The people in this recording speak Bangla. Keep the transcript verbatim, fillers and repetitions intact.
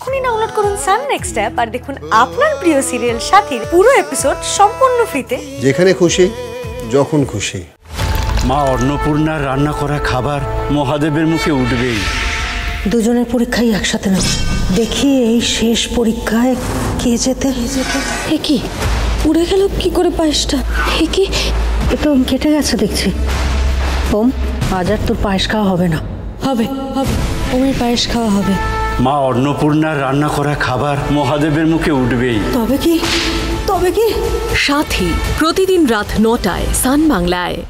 এক্ষুনি ডাউনলোড করুন সান নেক্সট অ্যাপ আর দেখুন আপনার প্রিয় সিরিয়াল সাথীর পুরো এপিসোড সম্পূর্ণ ফ্রিতে, যেখানে খুশি যখন খুশি। মা অন্নপূর্ণার রান্না করা খাবার মহাদেবের মুখে উঠবেই। দুজনের পরীক্ষাই একসাথে না, দেখি এই শেষ পরীক্ষায় কে যেতে যেতে এ কি উড়ে গেল কি করে পায়েসটা? এ কি এ তো কেটে গেছে দেখছি। ওম, আজ আর তোর পায়েস খাওয়া হবে না। হবে হবে, ওমের পায়েস খাওয়া হবে। মা অন্নপূর্ণার রান্না করা খাবার মহাদেবের মুখে উঠবেই। তবে কি তবে কি সাথী, প্রতিদিন রাত নটায় সান বাংলায়।